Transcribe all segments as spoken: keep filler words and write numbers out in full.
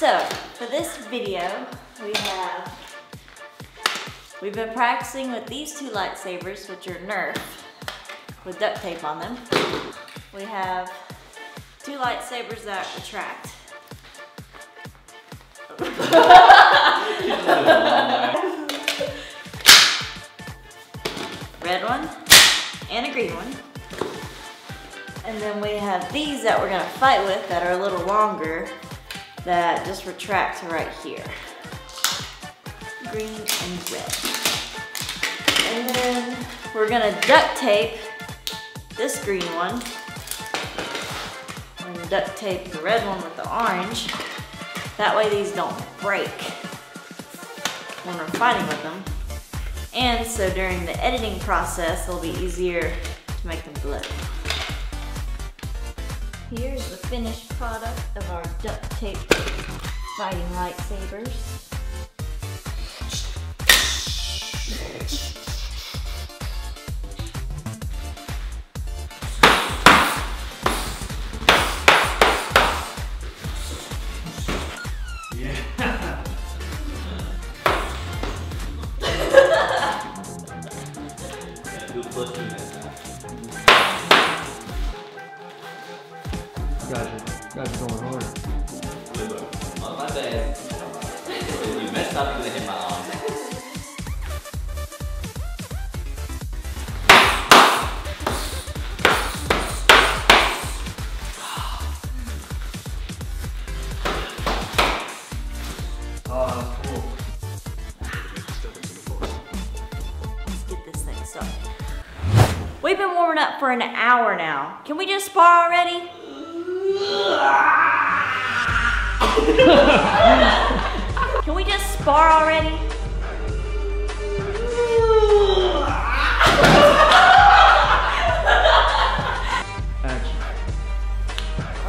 So, for this video, we have, we've been practicing with these two lightsabers, which are Nerf, with duct tape on them. We have two lightsabers that retract. Red one, and a green one. And then we have these that we're gonna fight with that are a little longer, that just retract to right here. Green and red. And then we're gonna duct tape this green one. And duct tape the red one with the orange. That way these don't break when we're fighting with them. And so during the editing process, it'll be easier to make them blue. Here's the finished product of our duct tape fighting lightsabers. Yeah. Good looking at that. Guys are, guys are going hard. My, my bad. You messed up and hit my arm. Oh, that's cool. Let's get this thing started. We've been warming up for an hour now. Can we just spar already? Can we just spar already? Action.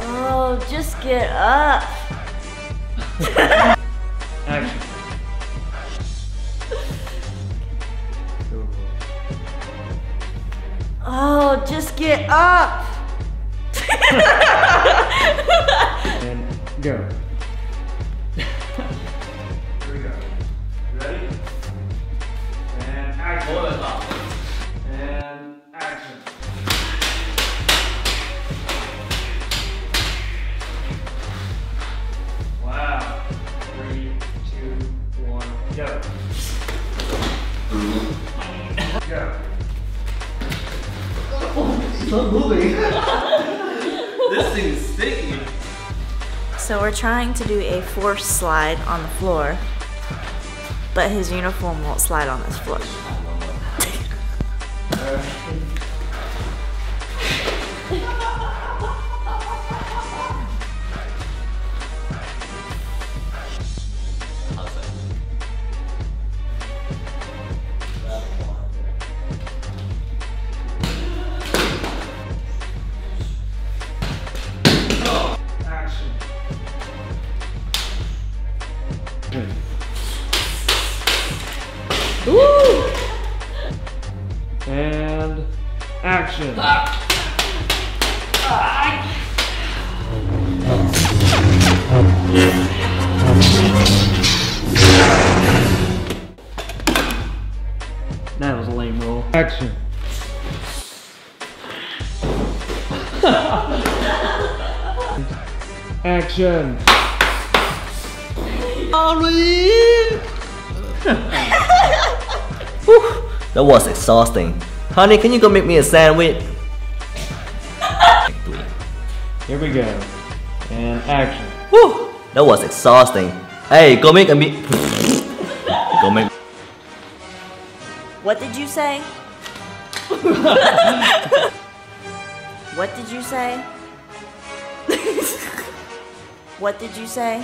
Oh, just get up. Action. Oh, just get up. And go. Here we go. Ready? And action. Hold it up. And action. Wow. Three, two, one, go. Go. Oh, it's not moving. This thing is sticky. So we're trying to do a force slide on the floor, but his uniform won't slide on this floor. Woo! And action. Ah. That was a lame roll. Action. Action. Whew, that was exhausting. Honey, can you go make me a sandwich? Here we go. And action. Whew, that was exhausting. Hey, go make a me. Go make. What did you say? What did you say? What did you say?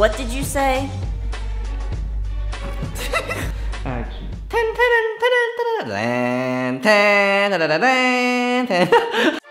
What did you say? Action. Tan tan tan tan tan tan tan tan tan tan tan tan.